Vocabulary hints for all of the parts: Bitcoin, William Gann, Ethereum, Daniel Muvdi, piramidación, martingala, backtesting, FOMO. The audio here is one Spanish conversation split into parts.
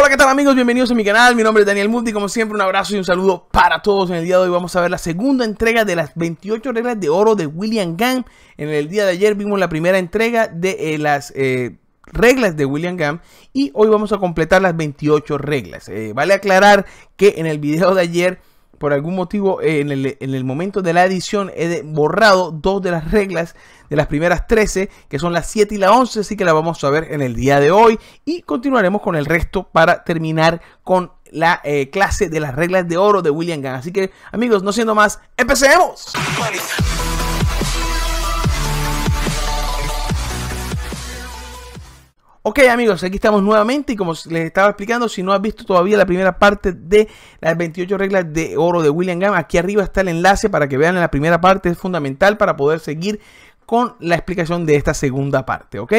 Hola, ¿qué tal amigos? Bienvenidos a mi canal, mi nombre es Daniel Muvdi, como siempre un abrazo y un saludo para todos. En el día de hoy vamos a ver la segunda entrega de las 28 reglas de oro de William Gann. En el día de ayer vimos la primera entrega de las reglas de William Gann y hoy vamos a completar las 28 reglas. Vale aclarar que en el video de ayer, por algún motivo, en el momento de la edición he borrado dos de las reglas de las primeras 13, que son las 7 y la 11, así que las vamos a ver en el día de hoy y continuaremos con el resto para terminar con la clase de las reglas de oro de William Gann. Así que, amigos, no siendo más, ¡empecemos! Ok amigos, aquí estamos nuevamente y como les estaba explicando, si no has visto todavía la primera parte de las 28 reglas de oro de William Gann, aquí arriba está el enlace para que vean la primera parte, es fundamental para poder seguir con la explicación de esta segunda parte, ¿ok?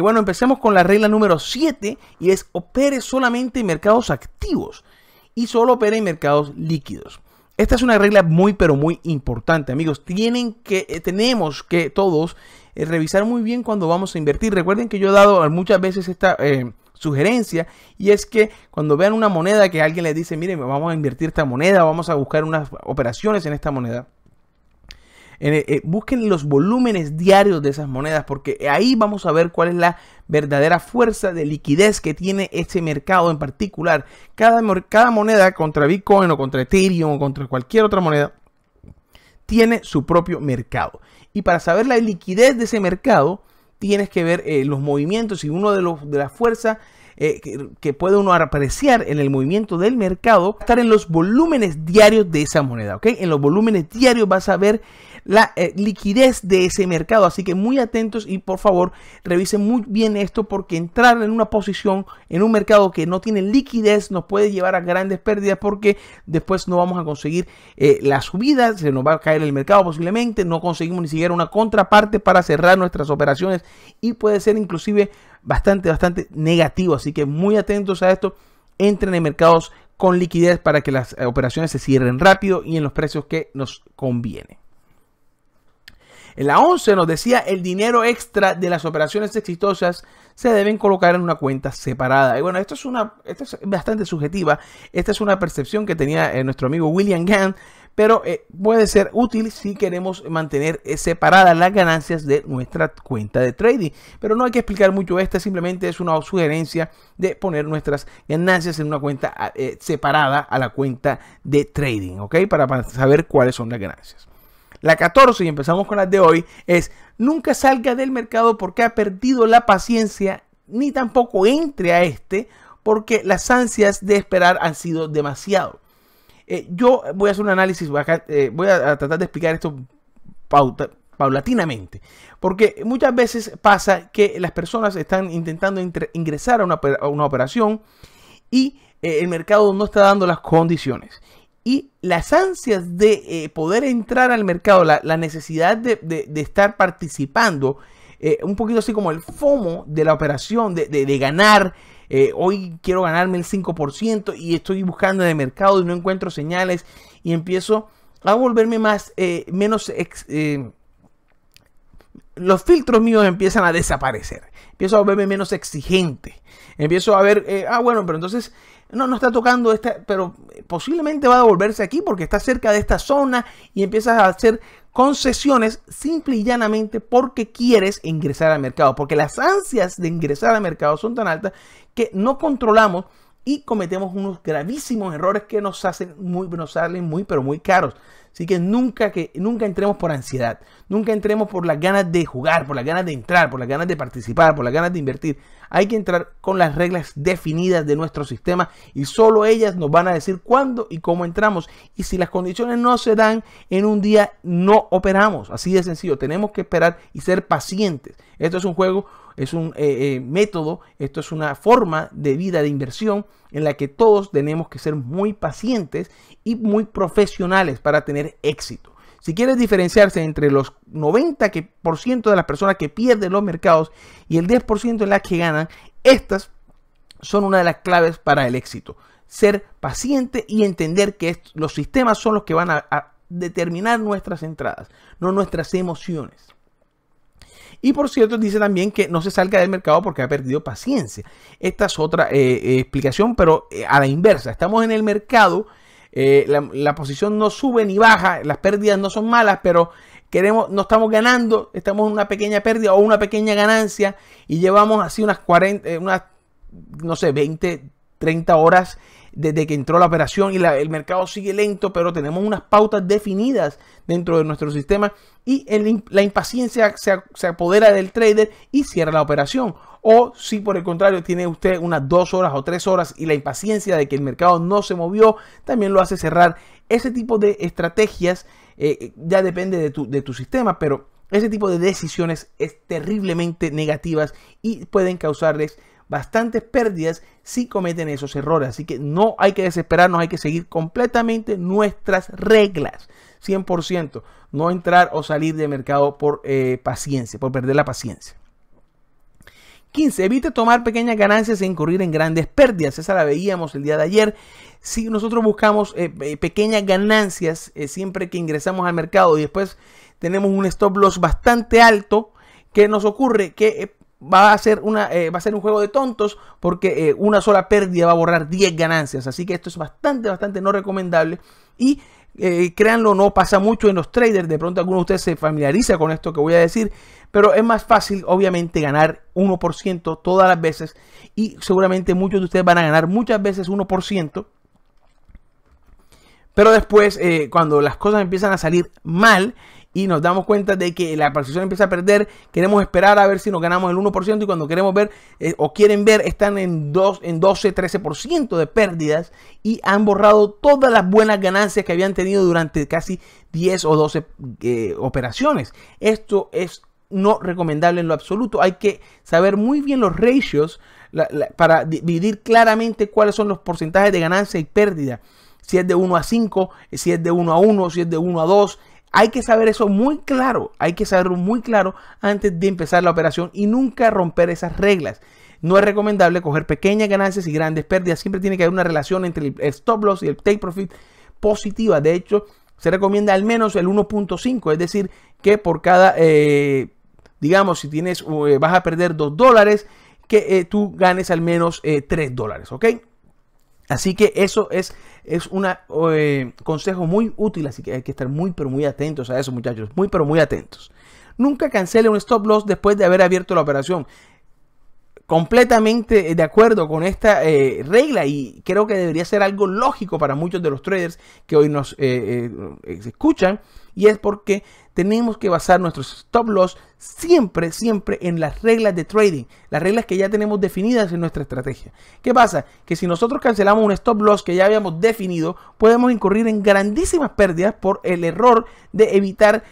Bueno, empecemos con la regla número 7 y es: opere solamente en mercados activos y solo opere en mercados líquidos. Esta es una regla muy pero muy importante, amigos. Tenemos que todos revisar muy bien cuando vamos a invertir. Recuerden que yo he dado muchas veces esta sugerencia, y es que cuando vean una moneda que alguien les dice, miren, vamos a invertir esta moneda, vamos a buscar unas operaciones en esta moneda, busquen los volúmenes diarios de esas monedas, porque ahí vamos a ver cuál es la verdadera fuerza de liquidez que tiene este mercado en particular. Cada moneda, contra Bitcoin o contra Ethereum o contra cualquier otra moneda, tiene su propio mercado, y para saber la liquidez de ese mercado tienes que ver los movimientos, y uno de las fuerzas que puede uno apreciar en el movimiento del mercado, estar en los volúmenes diarios de esa moneda, ¿ok? En los volúmenes diarios vas a ver la liquidez de ese mercado, así que muy atentos y por favor revisen muy bien esto, porque entrar en una posición en un mercado que no tiene liquidez nos puede llevar a grandes pérdidas, porque después no vamos a conseguir la subida, se nos va a caer el mercado posiblemente, no conseguimos ni siquiera una contraparte para cerrar nuestras operaciones y puede ser inclusive bastante negativo, así que muy atentos a esto. Entren en mercados con liquidez para que las operaciones se cierren rápido y en los precios que nos conviene. En la 11 nos decía: el dinero extra de las operaciones exitosas se deben colocar en una cuenta separada. Y bueno, esto es bastante subjetiva. Esta es una percepción que tenía nuestro amigo William Gann, pero puede ser útil si queremos mantener separadas las ganancias de nuestra cuenta de trading. Pero no hay que explicar mucho esta, simplemente es una sugerencia de poner nuestras ganancias en una cuenta separada a la cuenta de trading, ¿ok? Para saber cuáles son las ganancias. La 14, y empezamos con las de hoy, es: nunca salga del mercado porque ha perdido la paciencia, ni tampoco entre a este porque las ansias de esperar han sido demasiado. Yo voy a hacer un análisis, voy a tratar de explicar esto paulatinamente, porque muchas veces pasa que las personas están intentando ingresar a una operación y el mercado no está dando las condiciones. Y las ansias de poder entrar al mercado, la necesidad de estar participando, un poquito así como el FOMO de la operación, de ganar. Hoy quiero ganarme el 5% y estoy buscando en el mercado y no encuentro señales, y empiezo a volverme más, los filtros míos empiezan a desaparecer. Empiezo a volverme menos exigente. Empiezo a ver, bueno, pero entonces no está tocando esta, pero posiblemente va a devolverse aquí porque está cerca de esta zona, y empiezas a hacer concesiones simple y llanamente porque quieres ingresar al mercado, porque las ansias de ingresar al mercado son tan altas que no controlamos y cometemos unos gravísimos errores que nos salen muy caros. Así que nunca entremos por ansiedad, nunca entremos por las ganas de jugar, por las ganas de entrar, por las ganas de participar, por las ganas de invertir. Hay que entrar con las reglas definidas de nuestro sistema, y solo ellas nos van a decir cuándo y cómo entramos. Y si las condiciones no se dan en un día, no operamos. Así de sencillo, tenemos que esperar y ser pacientes. Esto es un juego, es un método, esto es una forma de vida, de inversión, en la que todos tenemos que ser muy pacientes y muy profesionales para tener éxito. Si quieres diferenciarse entre los 90% de las personas que pierden los mercados y el 10% de las que ganan, estas son una de las claves para el éxito. Ser paciente y entender que los sistemas son los que van a determinar nuestras entradas, no nuestras emociones. Y por cierto, dice también que no se salga del mercado porque ha perdido paciencia. Esta es otra explicación, pero a la inversa. Estamos en el mercado, la posición no sube ni baja, las pérdidas no son malas, pero queremos, no estamos ganando, estamos en una pequeña pérdida o una pequeña ganancia y llevamos así unas 20, 30 horas desde que entró la operación y el mercado sigue lento, pero tenemos unas pautas definidas dentro de nuestro sistema y la impaciencia se apodera del trader y cierra la operación. O si por el contrario tiene usted unas 2 horas o 3 horas y la impaciencia de que el mercado no se movió también lo hace cerrar. Ese tipo de estrategias ya depende de tu sistema, pero ese tipo de decisiones es terriblemente negativas y pueden causarles bastantes pérdidas si cometen esos errores. Así que no hay que desesperarnos, hay que seguir completamente nuestras reglas, 100%. No entrar o salir del mercado por paciencia, por perder la paciencia. 15. Evite tomar pequeñas ganancias e incurrir en grandes pérdidas. Esa la veíamos el día de ayer. Si nosotros buscamos pequeñas ganancias siempre que ingresamos al mercado y después tenemos un stop loss bastante alto, ¿qué nos ocurre? Que va a ser un juego de tontos porque una sola pérdida va a borrar 10 ganancias. Así que esto es bastante no recomendable y créanlo, no pasa mucho en los traders. De pronto alguno de ustedes se familiariza con esto que voy a decir, pero es más fácil obviamente ganar 1% todas las veces y seguramente muchos de ustedes van a ganar muchas veces 1%, pero después cuando las cosas empiezan a salir mal y nos damos cuenta de que la posición empieza a perder, queremos esperar a ver si nos ganamos el 1% y cuando queremos ver o quieren ver están en 12, 13% de pérdidas y han borrado todas las buenas ganancias que habían tenido durante casi 10 o 12 operaciones. Esto es no recomendable en lo absoluto. Hay que saber muy bien los ratios para dividir claramente cuáles son los porcentajes de ganancia y pérdida. Si es de 1 a 5, si es de 1 a 1, si es de 1 a 2... Hay que saber eso muy claro, hay que saberlo muy claro antes de empezar la operación y nunca romper esas reglas. No es recomendable coger pequeñas ganancias y grandes pérdidas, siempre tiene que haber una relación entre el stop loss y el take profit positiva. De hecho, se recomienda al menos el 1.5, es decir, que por cada, digamos, si tienes, vas a perder $2, que tú ganes al menos $3, ¿ok? Así que eso es un consejo muy útil, así que hay que estar muy pero muy atentos a eso, muchachos, muy pero muy atentos. Nunca cancele un stop loss después de haber abierto la operación. Completamente de acuerdo con esta regla y creo que debería ser algo lógico para muchos de los traders que hoy nos escuchan, y es porque tenemos que basar nuestros stop loss siempre en las reglas de trading, las reglas que ya tenemos definidas en nuestra estrategia. ¿Qué pasa? Que si nosotros cancelamos un stop loss que ya habíamos definido, podemos incurrir en grandísimas pérdidas por el error de evitar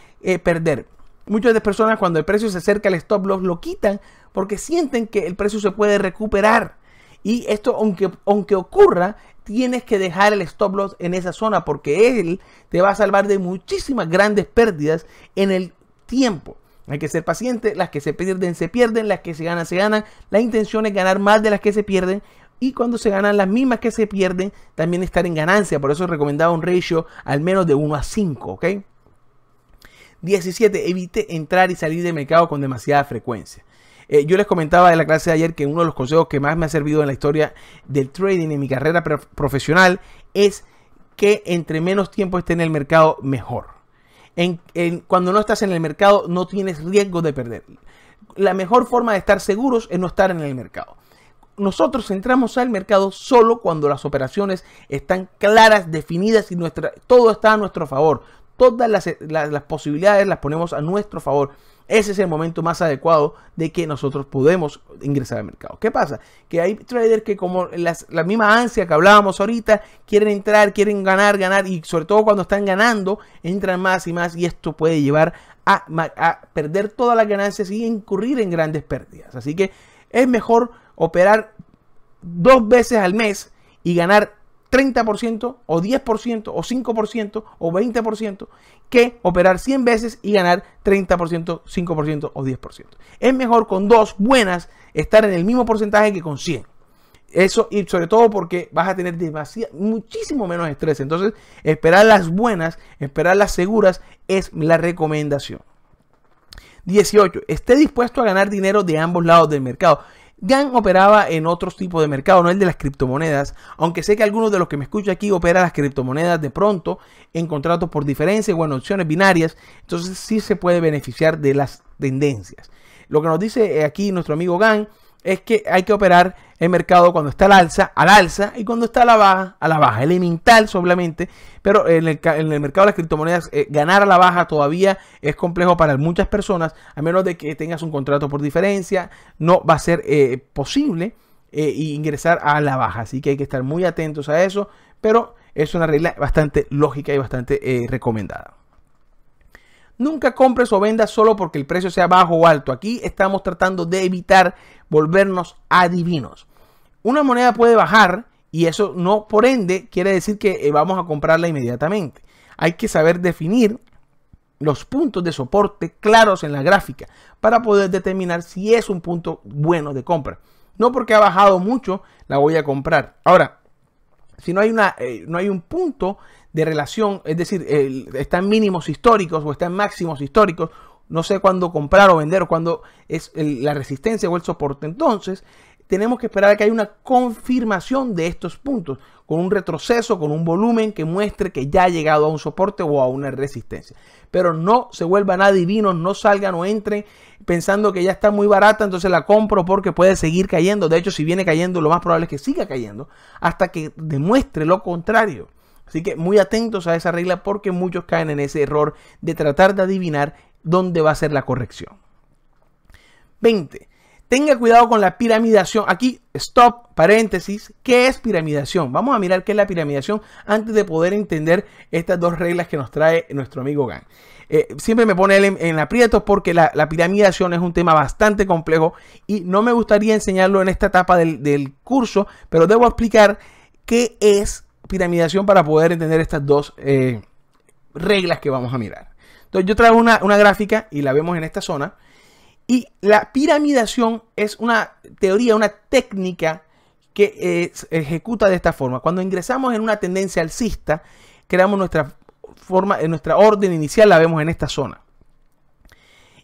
perder. Muchas de las personas cuando el precio se acerca al stop loss lo quitan porque sienten que el precio se puede recuperar. Y esto, aunque ocurra, tienes que dejar el stop loss en esa zona porque él te va a salvar de muchísimas grandes pérdidas en el tiempo. Hay que ser paciente, las que se pierden, las que se ganan. La intención es ganar más de las que se pierden y cuando se ganan las mismas que se pierden, también estar en ganancia. Por eso es recomendado un ratio al menos de 1 a 5, ¿ok? 17. Evite entrar y salir del mercado con demasiada frecuencia. Yo les comentaba en la clase de ayer que uno de los consejos que más me ha servido en la historia del trading en mi carrera profesional es que entre menos tiempo esté en el mercado, mejor. Cuando no estás en el mercado, no tienes riesgo de perder. La mejor forma de estar seguros es no estar en el mercado. Nosotros entramos al mercado solo cuando las operaciones están claras, definidas y todo está a nuestro favor. Todas las posibilidades las ponemos a nuestro favor. Ese es el momento más adecuado de que nosotros podemos ingresar al mercado. ¿Qué pasa? Que hay traders que como la misma ansia que hablábamos ahorita, quieren entrar, quieren ganar y sobre todo cuando están ganando, entran más y esto puede llevar a perder todas las ganancias y incurrir en grandes pérdidas. Así que es mejor operar 2 veces al mes y ganar 30% o 10% o 5% o 20% que operar 100 veces y ganar 30%, 5% o 10%. Es mejor con 2 buenas estar en el mismo porcentaje que con 100. Eso y sobre todo porque vas a tener muchísimo menos estrés. Entonces esperar las buenas, esperar las seguras es la recomendación. 18. Esté dispuesto a ganar dinero de ambos lados del mercado. Gann operaba en otros tipos de mercado, no el de las criptomonedas, aunque sé que algunos de los que me escuchan aquí operan las criptomonedas de pronto en contratos por diferencia o en opciones binarias. Entonces sí se puede beneficiar de las tendencias. Lo que nos dice aquí nuestro amigo Gann es que hay que operar el mercado cuando está al alza y cuando está a la baja, elemental solamente. Pero en el mercado de las criptomonedas ganar a la baja todavía es complejo para muchas personas, a menos de que tengas un contrato por diferencia, no va a ser posible ingresar a la baja. Así que hay que estar muy atentos a eso, pero es una regla bastante lógica y bastante recomendada. Nunca compres o vendas solo porque el precio sea bajo o alto. Aquí estamos tratando de evitar volvernos adivinos. Una moneda puede bajar y eso no, por ende, quiere decir que vamos a comprarla inmediatamente. Hay que saber definir los puntos de soporte claros en la gráfica para poder determinar si es un punto bueno de compra. No porque ha bajado mucho la voy a comprar. Ahora, si no hay un punto de relación, es decir, están mínimos históricos o están máximos históricos, no sé cuándo comprar o vender o cuándo es la resistencia o el soporte, entonces tenemos que esperar a que haya una confirmación de estos puntos, con un retroceso, con un volumen que muestre que ya ha llegado a un soporte o a una resistencia. Pero no se vuelvan adivinos, no salgan o entren pensando que ya está muy barata, entonces la compro porque puede seguir cayendo. De hecho, si viene cayendo, lo más probable es que siga cayendo hasta que demuestre lo contrario. Así que muy atentos a esa regla porque muchos caen en ese error de tratar de adivinar dónde va a ser la corrección. 20. Tenga cuidado con la piramidación. Aquí, stop, paréntesis, ¿qué es piramidación? Vamos a mirar qué es la piramidación antes de poder entender estas dos reglas que nos trae nuestro amigo Gann. Siempre me pone él en aprietos porque la piramidación es un tema bastante complejo y no me gustaría enseñarlo en esta etapa del curso, pero debo explicar qué es piramidación para poder entender estas dos reglas que vamos a mirar. Entonces yo traigo una gráfica y la vemos en esta zona. Y la piramidación es una teoría, una técnica que ejecuta de esta forma. Cuando ingresamos en una tendencia alcista, creamos nuestra orden inicial, la vemos en esta zona.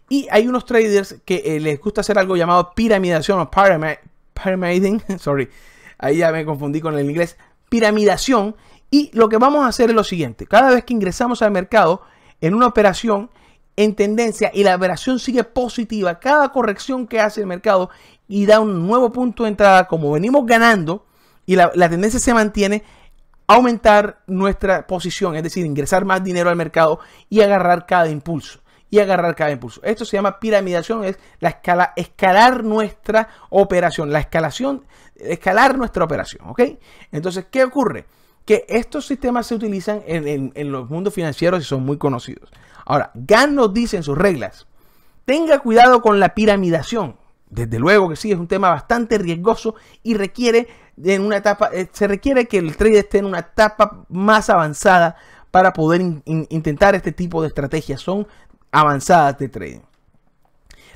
Y hay unos traders que les gusta hacer algo llamado piramidación o pyramiding. Sorry, ahí ya me confundí con el inglés. Piramidación. Y lo que vamos a hacer es lo siguiente. Cada vez que ingresamos al mercado en una operación en tendencia y la operación sigue positiva, cada corrección que hace el mercado y da un nuevo punto de entrada, como venimos ganando y la tendencia se mantiene, aumentar nuestra posición, es decir, ingresar más dinero al mercado y agarrar cada impulso esto se llama piramidación, es la escalar nuestra operación, escalar nuestra operación, ¿ok? Entonces, ¿qué ocurre? Que estos sistemas se utilizan en los mundos financieros y son muy conocidos. Ahora, Gann nos dice en sus reglas, tenga cuidado con la piramidación. Desde luego que sí, es un tema bastante riesgoso y requiere se requiere que el trader esté en una etapa más avanzada para poder intentar este tipo de estrategias. Son avanzadas de trading.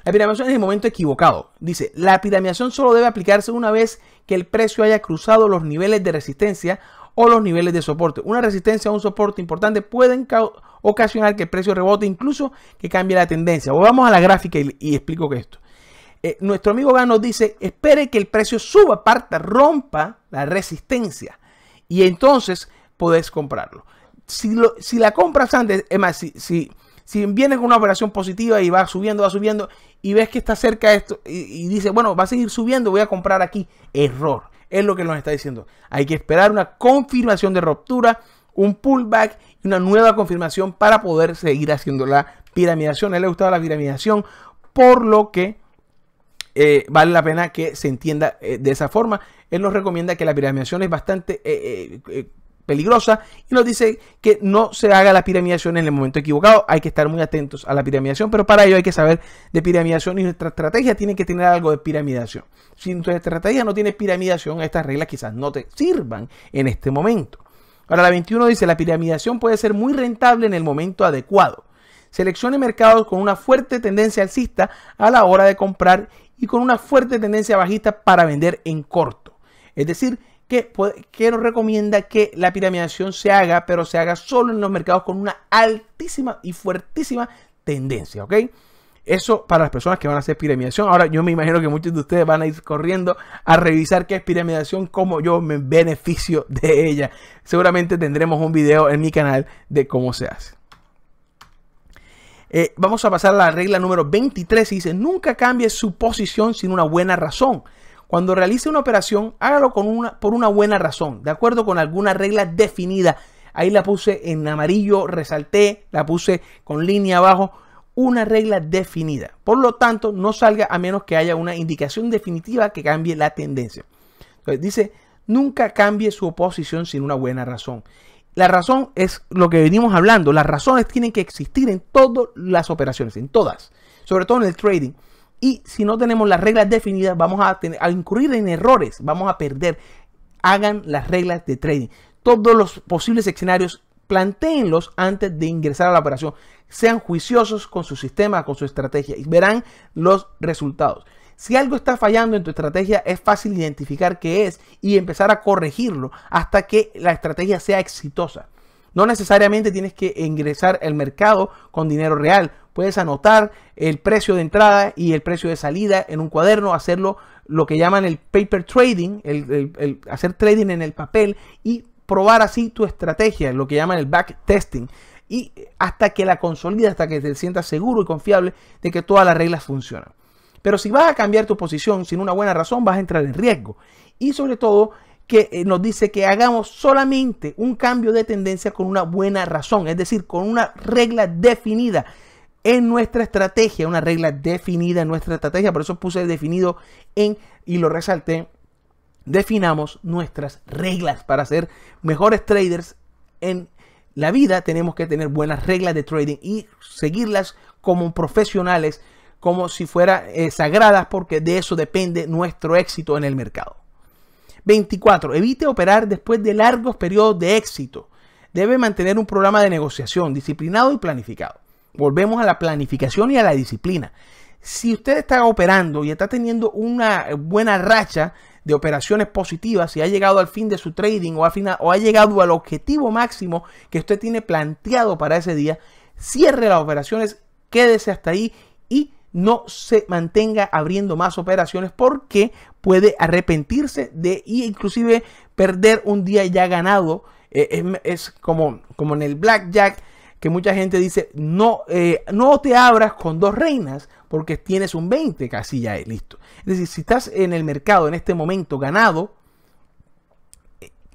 La piramidación es el momento equivocado. Dice, la piramidación solo debe aplicarse una vez que el precio haya cruzado los niveles de resistencia o los niveles de soporte. Una resistencia o un soporte importante pueden ocasionar que el precio rebote, incluso que cambie la tendencia. Vamos a la gráfica y explico que esto. Nuestro amigo Gann nos dice, espere que el precio suba, rompa la resistencia y entonces podés comprarlo. Si la compras antes, es más, si vienes con una operación positiva y va subiendo y ves que está cerca de esto y dice, bueno, va a seguir subiendo, voy a comprar aquí. Error. Es lo que nos está diciendo. Hay que esperar una confirmación de ruptura, un pullback y una nueva confirmación para poder seguir haciendo la piramidación. A él le gustaba la piramidación, por lo que vale la pena que se entienda de esa forma. Él nos recomienda que la piramidación es bastante peligrosa y nos dice que no se haga la piramidación en el momento equivocado. Hay que estar muy atentos a la piramidación, pero para ello hay que saber de piramidación y nuestra estrategia tiene que tener algo de piramidación. Si nuestra estrategia no tiene piramidación, estas reglas quizás no te sirvan en este momento. Ahora la 21 dice, la piramidación puede ser muy rentable en el momento adecuado. Seleccione mercados con una fuerte tendencia alcista a la hora de comprar y con una fuerte tendencia bajista para vender en corto. Es decir, que nos recomienda que la piramidación se haga, pero se haga solo en los mercados con una altísima y fuertísima tendencia, ¿ok? Eso para las personas que van a hacer piramidación. Ahora yo me imagino que muchos de ustedes van a ir corriendo a revisar qué es piramidación, cómo yo me beneficio de ella. Seguramente tendremos un video en mi canal de cómo se hace. Vamos a pasar a la regla número 23 y dice: nunca cambie su posición sin una buena razón. Cuando realice una operación, hágalo por una buena razón, de acuerdo con alguna regla definida. Ahí la puse en amarillo, resalté, la puse con línea abajo. Una regla definida. Por lo tanto, no salga a menos que haya una indicación definitiva que cambie la tendencia. Entonces dice, nunca cambie su posición sin una buena razón. La razón es lo que venimos hablando. Las razones tienen que existir en todas las operaciones, en todas. Sobre todo en el trading. Y si no tenemos las reglas definidas, vamos a incurrir en errores. Vamos a perder. Hagan las reglas de trading. Todos los posibles escenarios, plantéenlos antes de ingresar a la operación. Sean juiciosos con su sistema, con su estrategia y verán los resultados. Si algo está fallando en tu estrategia, es fácil identificar qué es y empezar a corregirlo hasta que la estrategia sea exitosa. No necesariamente tienes que ingresar al mercado con dinero real. Puedes anotar el precio de entrada y el precio de salida en un cuaderno, hacerlo lo que llaman el paper trading, hacer trading en el papel y probar así tu estrategia, lo que llaman el backtesting, y hasta que la consolides, hasta que te sientas seguro y confiable de que todas las reglas funcionan. Pero si vas a cambiar tu posición sin una buena razón, vas a entrar en riesgo. Y sobre todo que nos dice que hagamos solamente un cambio de tendencia con una buena razón, es decir, con una regla definida en nuestra estrategia, una regla definida en nuestra estrategia. Por eso puse definido en y lo resalté. Definamos nuestras reglas. Para ser mejores traders en la vida tenemos que tener buenas reglas de trading y seguirlas como profesionales, como si fueran sagradas, porque de eso depende nuestro éxito en el mercado. 24. Evite operar después de largos periodos de éxito. Debe mantener un programa de negociación disciplinado y planificado. Volvemos a la planificación y a la disciplina. Si usted está operando y está teniendo una buena racha de operaciones positivas, si ha llegado al fin de su trading o ha llegado al objetivo máximo que usted tiene planteado para ese día, cierre las operaciones, quédese hasta ahí y no se mantenga abriendo más operaciones, porque puede arrepentirse de y inclusive perder un día ya ganado. Es como en el blackjack, que mucha gente dice no te abras con dos reinas porque tienes un 20 casi ya listo. Es decir, si estás en el mercado en este momento ganado,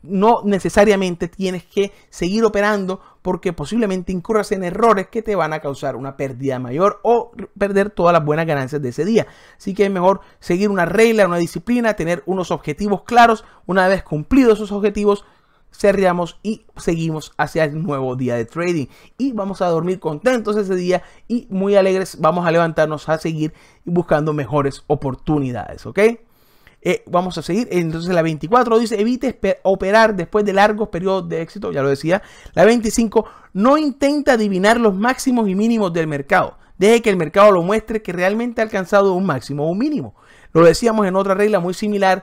no necesariamente tienes que seguir operando, porque posiblemente incurras en errores que te van a causar una pérdida mayor o perder todas las buenas ganancias de ese día. Así que es mejor seguir una regla, una disciplina, tener unos objetivos claros. Una vez cumplidos esos objetivos, cerramos y seguimos hacia el nuevo día de trading, y vamos a dormir contentos ese día y muy alegres. Vamos a levantarnos a seguir buscando mejores oportunidades, ¿ok? Vamos a seguir. Entonces la 24 dice: evite operar después de largos periodos de éxito, ya lo decía. La 25, no intenta adivinar los máximos y mínimos del mercado. Deje que el mercado lo muestre que realmente ha alcanzado un máximo o un mínimo. Lo decíamos en otra regla muy similar.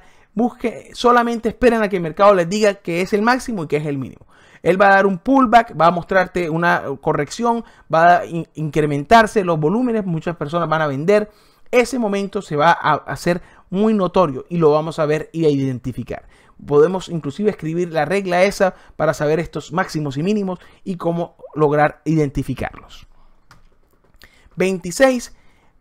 Solamente esperen a que el mercado les diga que es el máximo y que es el mínimo. Él va a dar un pullback, va a mostrarte una corrección, va a incrementarse los volúmenes, muchas personas van a vender. Ese momento se va a hacer muy notorio y lo vamos a ver y a identificar. Podemos inclusive escribir la regla esa para saber estos máximos y mínimos y cómo lograr identificarlos. 26.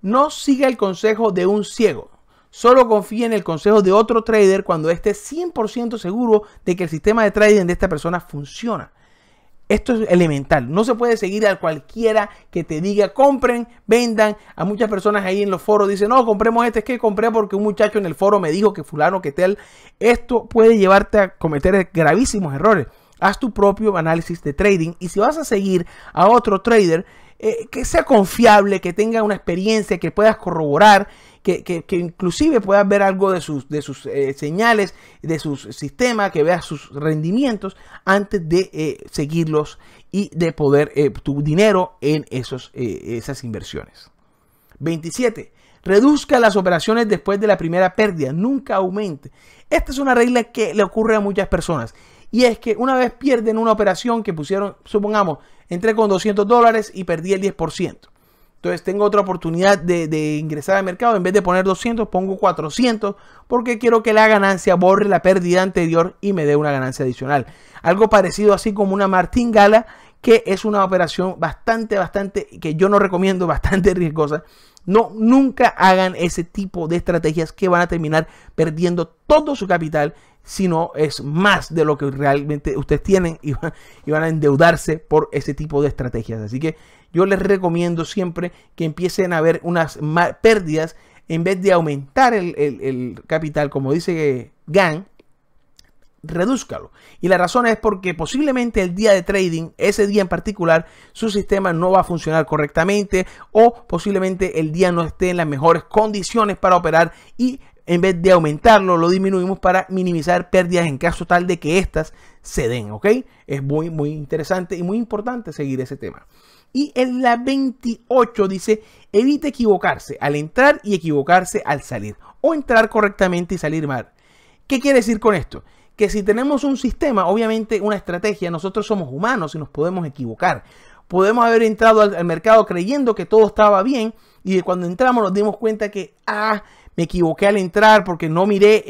No siga el consejo de un ciego. Solo confía en el consejo de otro trader cuando esté 100% seguro de que el sistema de trading de esta persona funciona. Esto es elemental. No se puede seguir a cualquiera que te diga compren, vendan. A muchas personas ahí en los foros dicen: no, compremos este, es que compré porque un muchacho en el foro me dijo que fulano, que tal. Esto puede llevarte a cometer gravísimos errores. Haz tu propio análisis de trading, y si vas a seguir a otro trader, que sea confiable, que tenga una experiencia, que puedas corroborar, que inclusive puedas ver algo de sus señales, de sus sistemas, que veas sus rendimientos antes de seguirlos y de poder tu dinero en esas inversiones. 27. Reduzca las operaciones después de la primera pérdida. Nunca aumente. Esta es una regla que le ocurre a muchas personas. Y es que una vez pierden una operación que pusieron, supongamos, entré con $200 y perdí el 10%. Entonces tengo otra oportunidad de ingresar al mercado. En vez de poner 200, pongo 400 porque quiero que la ganancia borre la pérdida anterior y me dé una ganancia adicional. Algo parecido así como una martingala, que es una operación bastante, que yo no recomiendo, bastante riesgosa. No, nunca hagan ese tipo de estrategias que van a terminar perdiendo todo su capital, si no es más de lo que realmente ustedes tienen, y van a endeudarse por ese tipo de estrategias. Así que yo les recomiendo siempre que empiecen a ver unas pérdidas en vez de aumentar el capital, como dice Gann. Redúzcalo. Y la razón es porque posiblemente el día de trading, ese día en particular, su sistema no va a funcionar correctamente, o posiblemente el día no esté en las mejores condiciones para operar, y en vez de aumentarlo, lo disminuimos para minimizar pérdidas en caso tal de que éstas se den, ¿ok? Es muy interesante y muy importante seguir ese tema. Y en la 28 dice: evite equivocarse al entrar y equivocarse al salir, o entrar correctamente y salir mal. ¿Qué quiere decir con esto? Que si tenemos un sistema, obviamente una estrategia, nosotros somos humanos y nos podemos equivocar. Podemos haber entrado al mercado creyendo que todo estaba bien, y de cuando entramos nos dimos cuenta que me equivoqué al entrar porque no miré,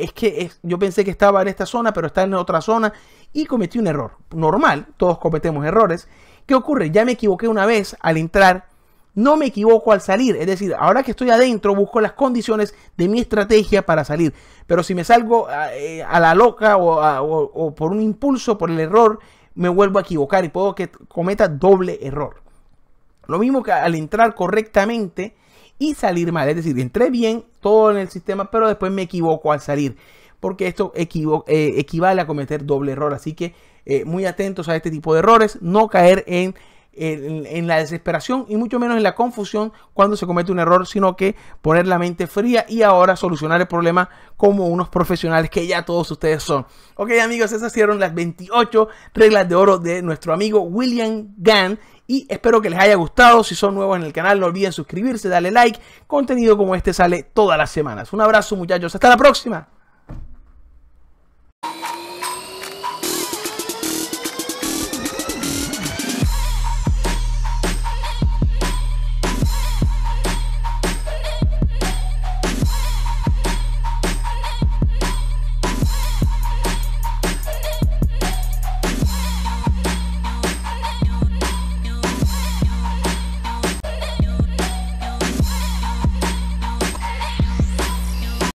yo pensé que estaba en esta zona pero está en otra zona y cometí un error. Normal, todos cometemos errores. ¿Qué ocurre? Ya me equivoqué una vez al entrar, no me equivoco al salir. Es decir, ahora que estoy adentro, busco las condiciones de mi estrategia para salir. Pero si me salgo a la loca o por un impulso, por el error, me vuelvo a equivocar y puedo que cometa doble error. Lo mismo que al entrar correctamente y salir mal. Es decir, entré bien, todo en el sistema, pero después me equivoco al salir, porque esto equivale a cometer doble error. Así que muy atentos a este tipo de errores. No caer en la desesperación y mucho menos en la confusión cuando se comete un error, sino que poner la mente fría y ahora solucionar el problema como unos profesionales que ya todos ustedes son. Ok, amigos, esas fueron las 28 reglas de oro de nuestro amigo William Gann, y espero que les haya gustado. Si son nuevos en el canal, no olviden suscribirse, darle like. Contenido como este sale todas las semanas. Un abrazo, muchachos, hasta la próxima.